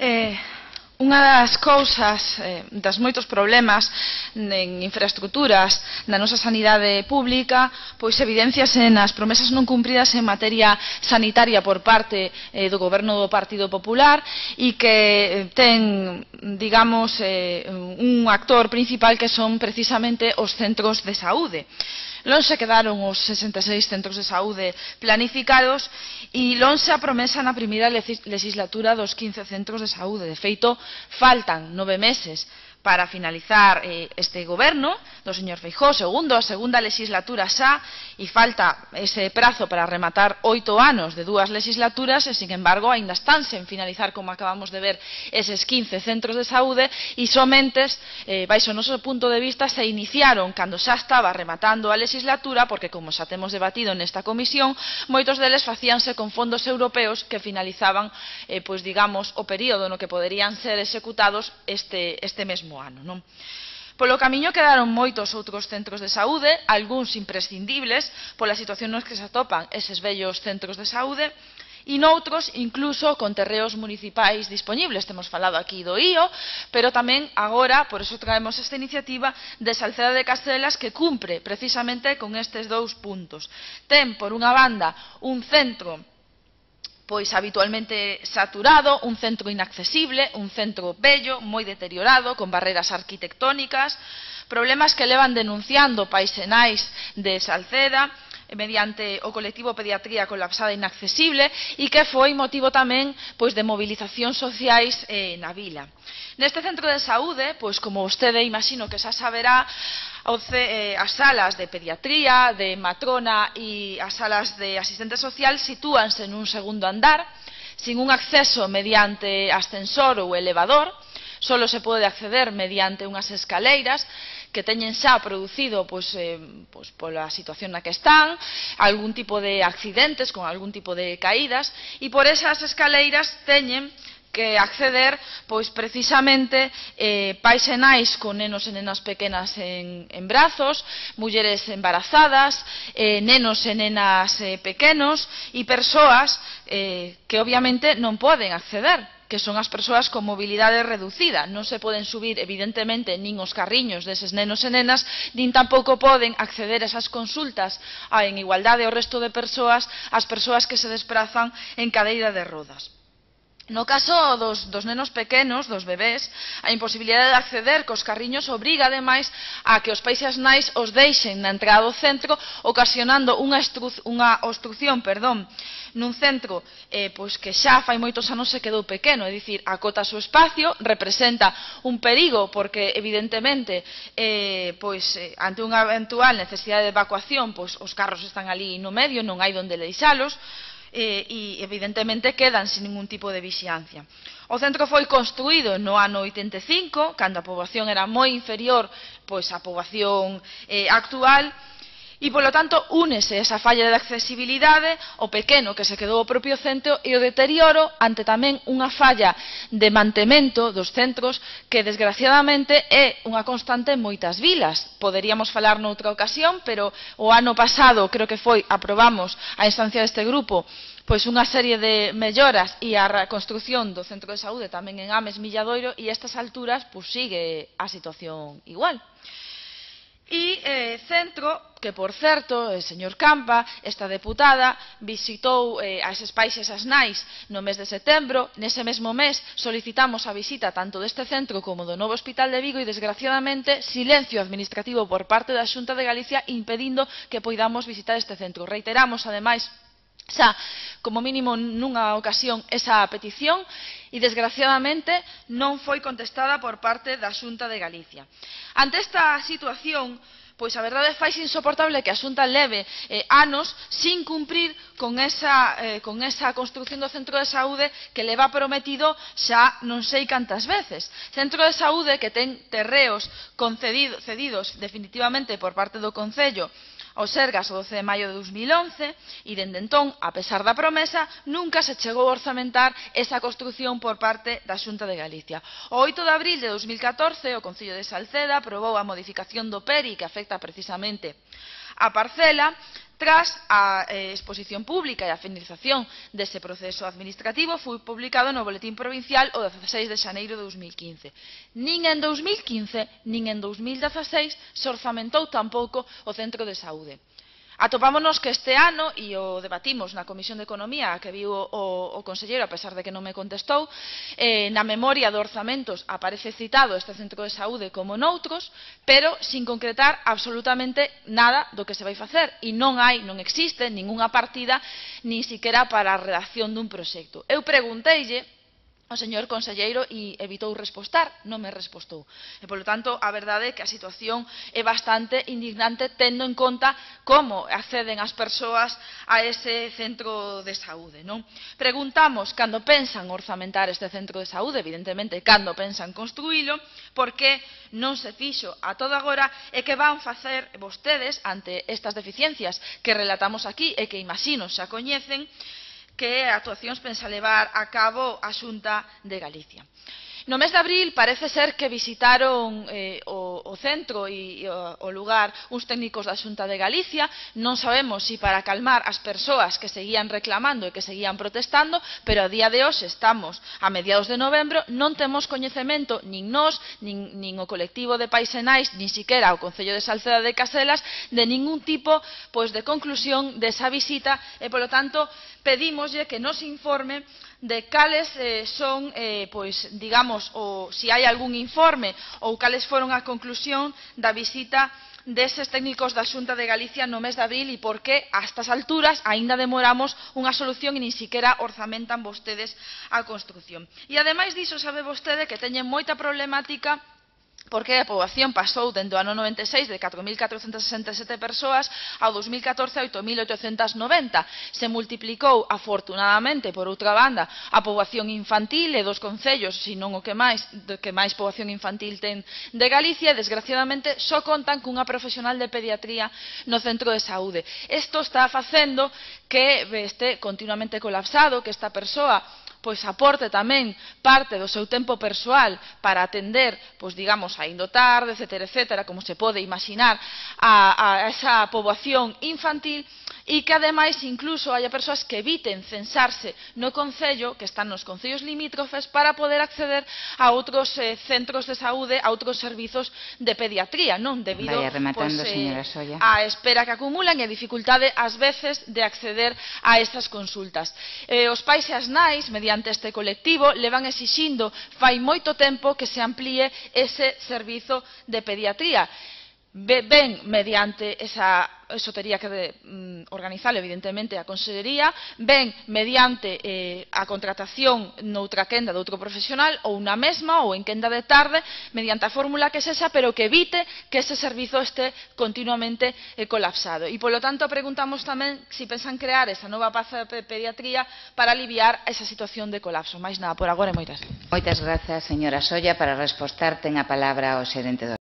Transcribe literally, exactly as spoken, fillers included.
Eh, unha das cousas, eh, das moitos problemas en infraestructuras na nosa sanidade pública, pois evidenciase nas promesas non cumpridas en materia sanitaria por parte eh, do goberno do Partido Popular, e que ten, digamos, eh, un actor principal que son precisamente os centros de saúde. Lonxe quedaron os sesenta e seis centros de saúde planificados e lonxe a promesa na primeira legislatura dos quince centros de saúde. De feito, faltan nove meses para finalizar eh, este goberno do señor Feijóo, segundo a segunda legislatura xa, e falta ese prazo para rematar oito anos de dúas legislaturas, e, sin embargo, aínda están sen finalizar, como acabamos de ver, eses quince centros de saúde, e somente, eh, baixo o noso punto de vista, se iniciaron cando xa estaba rematando a legislatura, porque, como xa temos debatido nesta comisión, moitos deles facíanse con fondos europeos que finalizaban, eh, pois, digamos, o período no que poderían ser executados este, este mesmo ano, non? Polo camiño quedaron moitos outros centros de saúde, algúns imprescindibles pola situación nos que se atopan eses vellos centros de saúde, e noutros, incluso, con terreos municipais disponibles. Temos falado aquí do Oío, pero tamén agora, por iso traemos esta iniciativa, de Salceda de Castelas, que cumpre precisamente con estes dous puntos. Ten, por unha banda, un centro pois habitualmente saturado, un centro inaccesible, un centro bello, moi deteriorado, con barreras arquitectónicas, problemas que levan denunciando paisenais de Salceda, mediante o colectivo Pediatría Colapsada Inaccesible, e que foi motivo tamén pois de mobilizacións sociais eh, na vila. Neste centro de saúde, pois como vostede imagino que xa saberá, as salas de pediatría, de matrona e as salas de asistente social sitúanse nun segundo andar, sin un acceso mediante ascensor ou elevador, só se pode acceder mediante unhas escaleiras que teñen xa producido, pois, eh, pois, pola situación na que están, algún tipo de accidentes con algún tipo de caídas, e por esas escaleiras teñen que acceder, pois, precisamente, eh, pais e nais con nenos e nenas pequenas en, en brazos, mulleres embarazadas, eh, nenos e nenas eh, pequenos, e persoas eh, que obviamente non poden acceder, que son as persoas con mobilidade reducida. Non se poden subir, evidentemente, nin os carriños deses nenos e nenas, nin tampouco poden acceder a esas consultas en igualdade ao resto de persoas, as persoas que se desplazan en cadeira de rodas. No caso dos, dos nenos pequenos, dos bebés, a imposibilidade de acceder cos carriños obriga, ademais, a que os pais e as nais os deixen na entrada do centro, ocasionando unha, unha obstrucción, perdón, nun centro eh, pois que xa fai moitos anos se quedou pequeno, é dicir, acota o seu espacio, representa un perigo, porque, evidentemente, eh, pois, eh, ante unha eventual necesidade de evacuación, pois, os carros están ali no medio, non hai onde deixalos, Eh, e evidentemente quedan sin ningún tipo de vixiancia. O centro foi construído no ano oitenta e cinco, cando a poboación era moi inferior pois á poboación eh, actual, e polo tanto únese esa falla de accesibilidade, o pequeno que se quedou o propio centro e o deterioro ante tamén unha falla de mantemento dos centros que desgraciadamente é unha constante en moitas vilas. Poderíamos falar noutra ocasión, pero o ano pasado, creo que foi, aprobamos a instancia deste grupo pois unha serie de melloras e a reconstrucción do centro de saúde tamén en Ames, Milladoiro, e a estas alturas pois sigue a situación igual. E eh, centro que, por certo, o señor Campa, esta deputada, visitou eh, a eses pais e esas nais no mes de setembro. Nese mesmo mes solicitamos a visita tanto deste centro como do novo hospital de Vigo, e, desgraciadamente, silencio administrativo por parte da Xunta de Galicia impedindo que poidamos visitar este centro. Reiteramos, ademais, xa, como mínimo nunha ocasión, esa petición, e, desgraciadamente, non foi contestada por parte da Xunta de Galicia. Ante esta situación, pois a verdade faise insoportable que a Xunta leve eh, anos sin cumprir con esa, eh, con esa construcción do centro de saúde que leva prometido xa non sei cantas veces. Centro de saúde que ten terreos concedido, cedidos definitivamente por parte do Concello o Sergas o doce de maio de dos mil once, e dende entón, a pesar da promesa, nunca se chegou a orzamentar esa construción por parte da Xunta de Galicia. O oito de abril de dos mil catorce, o Concello de Salceda aprobou a modificación do P E R I que afecta precisamente a parcela, Tras a eh, exposición pública e a finalización dese proceso administrativo, foi publicado no Boletín Provincial o dezaseis de xaneiro de dos mil quince. Nin en dos mil quince, nin en dos mil dezaseis, se orzamentou tampouco o Centro de Saúde. Atopámonos que este ano, e o debatimos na Comisión de Economía, que viu o, o Consellero, a pesar de que non me contestou, eh, na memoria de orzamentos aparece citado este centro de saúde como noutros, pero sin concretar absolutamente nada do que se vai facer. E non hai, non existe ningunha partida, nin sequera para a redacción dun proxecto. Eu pregunteille o señor Conselleiro e evitou respostar, non me respostou. E, polo tanto, a verdade é que a situación é bastante indignante tendo en conta como acceden as persoas a ese centro de saúde, non? Preguntamos cando pensan orzamentar este centro de saúde, evidentemente, cando pensan construílo, porque non se fixo a toda agora e que van facer vostedes ante estas deficiencias que relatamos aquí e que, imagino, xa coñecen, que actuacións pensa levar a cabo a Xunta de Galicia. No mes de abril parece ser que visitaron eh, o, o centro e, e o, o lugar uns técnicos da Xunta de Galicia. Non sabemos se para calmar as persoas que seguían reclamando e que seguían protestando, pero a día de hoxe estamos a mediados de novembro, non temos coñecemento nin nós, nin, nin o colectivo de pais e nais, nin sequera o Concello de Salceda de Castelas, de ningún tipo pois, de conclusión desa visita e, polo tanto, pedímoslle que nos informe de cales eh, son, eh, pois, digamos, o se si hai algún informe ou cales foron a conclusión da visita deses técnicos da Xunta de Galicia no mes de abril e por que a estas alturas aínda demoramos unha solución e nin sequera orzamentan vostedes a construción. E, ademais diso, sabe vostede que teñen moita problemática porque a poboación pasou dentro do ano noventa e seis de catro mil catrocentas sesenta e sete persoas ao dos mil catorce a oito mil oitocentas noventa. Se multiplicou, afortunadamente, por outra banda, a poboación infantil e dos concellos, senón o que máis, que máis poboación infantil ten de Galicia, e, desgraciadamente, só contan cunha profesional de pediatría no centro de saúde. Isto está facendo que este continuamente colapsado, que esta persoa pois aporte tamén parte do seu tempo persoal para atender, pois digamos, aindo tarde, etcétera, etcétera, como se pode imaginar a, a esa poboación infantil, e que ademais incluso haya persoas que eviten censarse no Concello, que están nos Concellos limítrofes, para poder acceder a outros eh, centros de saúde, a outros servizos de pediatría, non debido pois, eh, a espera que acumulan e a dificultade ás veces de acceder a estas consultas. Eh, os pais e as nais, mediante este colectivo, levan exixindo fai moito tempo que se amplíe ese servizo de pediatría. Ven mediante esa eso tería que mm, organizar evidentemente a Consellería, ben mediante eh, a contratación noutra quenda de outro profesional ou na mesma ou en quenda de tarde mediante a fórmula que sexa, pero que evite que ese servizo este continuamente eh, colapsado. E, polo tanto, preguntamos tamén se pensan crear esa nova paz de pediatría para aliviar esa situación de colapso. Máis nada, por agora, e moitas. Moitas grazas, señora Solla. Para respostar ten a palabra o xerente do